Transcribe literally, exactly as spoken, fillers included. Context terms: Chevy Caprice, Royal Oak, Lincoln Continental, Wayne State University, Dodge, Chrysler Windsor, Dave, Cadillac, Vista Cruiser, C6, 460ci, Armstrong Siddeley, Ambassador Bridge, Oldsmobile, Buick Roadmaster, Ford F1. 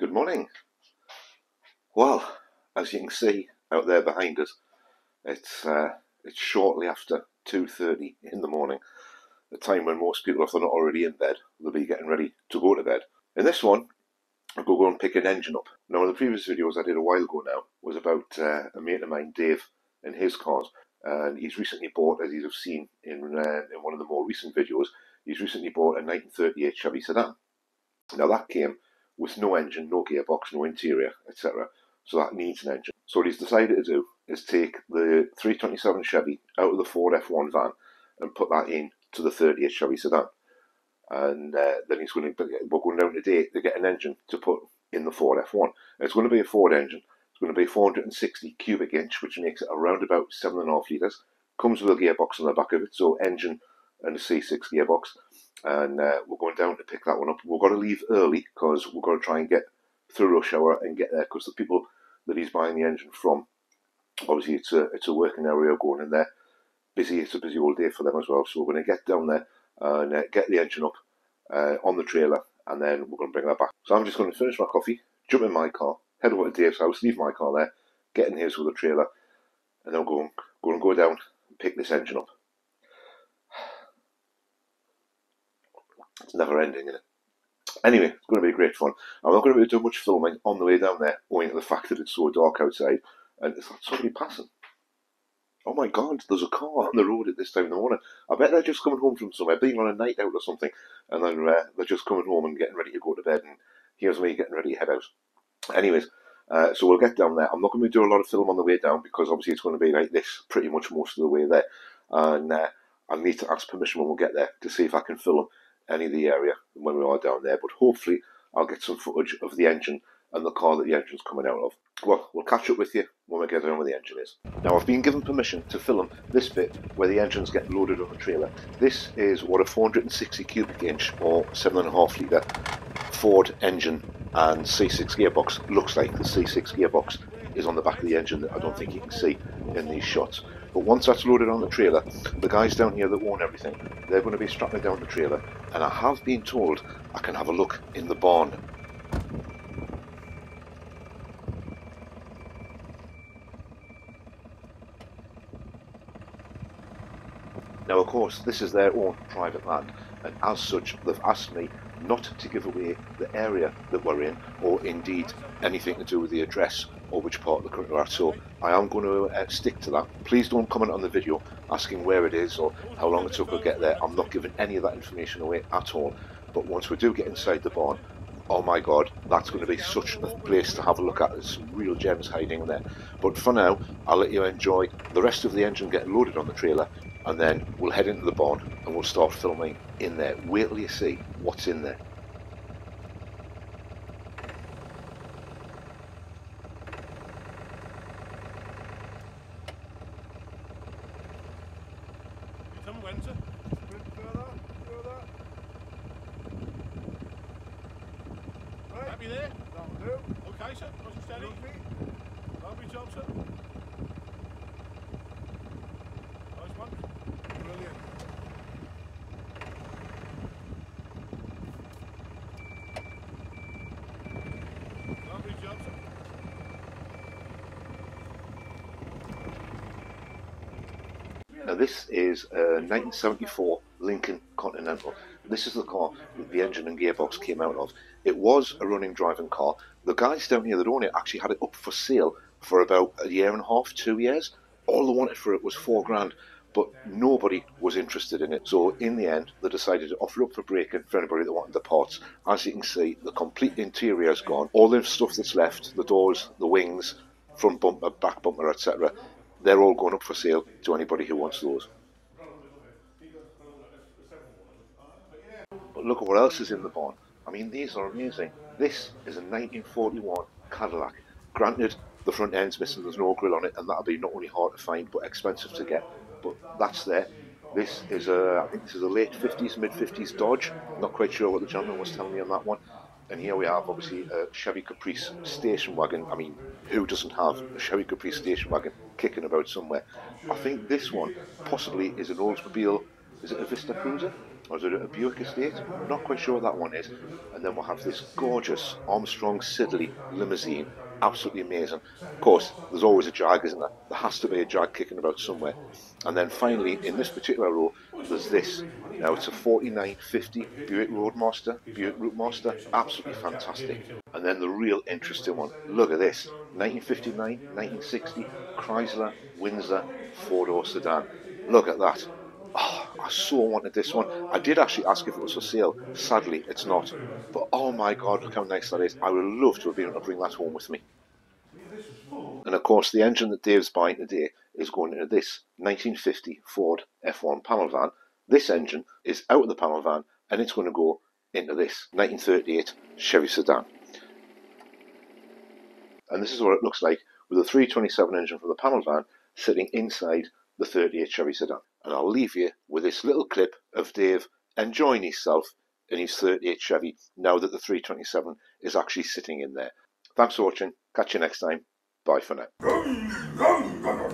Good morning. Well, as you can see out there behind us, it's uh, it's shortly after two thirty in the morning, the time when most people, if they're not already in bed, they'll be getting ready to go to bed. In this one, I'll go, go and pick an engine up. Now, in the previous videos I did a while ago now was about uh, a mate of mine, Dave, and his cars, and he's recently bought, as you've seen in, uh, in one of the more recent videos, he's recently bought a nineteen thirty-eight Chevy sedan. Now, that came with no engine, no gearbox, no interior, et cetera. So that needs an engine. So what he's decided to do is take the three twenty-seven Chevy out of the Ford F one van and put that in to the thirty-eight Chevy sedan. And uh, then he's going to, we're going down today to get an engine to put in the Ford F one. And it's going to be a Ford engine. It's going to be four hundred sixty cubic inch, which makes it around about seven and a half litres. Comes with a gearbox on the back of it, so engine and a C six gearbox. And uh, we're going down to pick that one up. We've got to leave early because we're going to try and get through rush hour and get there, because the people that he's buying the engine from, obviously it's a, it's a working area going in there, busy, it's a busy all day for them as well. So we're going to get down there and uh, get the engine up uh, on the trailer, and then we're going to bring that back. So I'm just going to finish my coffee, jump in my car, head over to Dave's house, leave my car there, get in his with the trailer, and then we'll go, go and go down and pick this engine up. It's never ending, isn't it? Anyway, it's going to be great fun. I'm not going to be doing much filming on the way down there, owing to the fact that it's so dark outside. And it's like somebody passing. Oh my God, there's a car on the road at this time in the morning. I bet they're just coming home from somewhere, being on a night out or something. And they're, uh, they're just coming home and getting ready to go to bed. And here's me getting ready to head out. Anyways, uh, so we'll get down there. I'm not going to do a lot of film on the way down, because obviously it's going to be like this pretty much most of the way there. And uh, I need to ask permission when we get there to see if I can film any of the area when we are down there, but hopefully I'll get some footage of the engine and the car that the engine's coming out of. Well, we'll catch up with you when we get on where the engine is. Now, I've been given permission to film this bit where the engines get loaded on the trailer. This is what a four hundred sixty cubic inch or seven and a half litre Ford engine and C six gearbox looks like. The C six gearbox is on the back of the engine that I don't think you can see in these shots. But once that's loaded on the trailer, the guys down here that own everything, they're going to be strapping down the trailer, and I have been told I can have a look in the barn. Now, of course, this is their own private land, and as such they've asked me not to give away the area that we're in, or indeed anything to do with the address or which part of the country we're at. So I am going to uh, stick to that. Please don't comment on the video asking where it is or how long it took to get there. I'm not giving any of that information away at all. But once we do get inside the barn, oh my God, that's going to be such a place to have a look at. There's some real gems hiding in there. But for now, I'll let you enjoy the rest of the engine getting loaded on the trailer, and then we'll head into the barn and we'll start filming in there. Wait till you see what's in there. Now, this is a nineteen seventy-four Lincoln Continental. This is the car that the engine and gearbox came out of. It was a running driving car. The guys down here that own it actually had it up for sale for about a year and a half, two years. All they wanted for it was four grand, but nobody was interested in it. So in the end, they decided to offer up for break-in for anybody that wanted the parts. As you can see, the complete interior is gone. All the stuff that's left, the doors, the wings, front bumper, back bumper, et cetera, they're all going up for sale to anybody who wants those. But look at what else is in the barn. I mean, these are amazing. This is a nineteen forty-one Cadillac. Granted, the front end's missing, there's no grill on it, and that'll be not only hard to find, but expensive to get, but that's there. This is a, I think this is a late fifties, mid fifties Dodge. I'm not quite sure what the gentleman was telling me on that one. And here we have, obviously, a Chevy Caprice station wagon. I mean, who doesn't have a Chevy Caprice station wagon kicking about somewhere? I think this one possibly is an Oldsmobile, is it a Vista Cruiser? or is it a Buick estate? Not quite sure what that one is. And then we'll have this gorgeous Armstrong Siddeley limousine. Absolutely amazing. Of course, there's always a Jag, isn't there? There has to be a Jag kicking about somewhere. And then finally, in this particular row, there's this. Now, it's a forty-nine fifty Buick Roadmaster, Buick Roadmaster. Absolutely fantastic. And then the real interesting one. Look at this. nineteen fifty-nine, nineteen sixty, Chrysler Windsor four-door sedan. Look at that. Oh, I so wanted this one. I did actually ask if it was for sale. Sadly, it's not. But oh my God, look how nice that is. I would love to have been able to bring that home with me. And of course, the engine that Dave's buying today is going into this nineteen fifty Ford F one panel van. This engine is out of the panel van, and it's going to go into this nineteen thirty-eight Chevy sedan. And this is what it looks like with a three twenty-seven engine from the panel van sitting inside the thirty-eight Chevy sedan. And I'll leave you with this little clip of Dave enjoying himself in his thirty-eight Chevy now that the three twenty-seven is actually sitting in there. Thanks for watching. Catch you next time. Bye for now.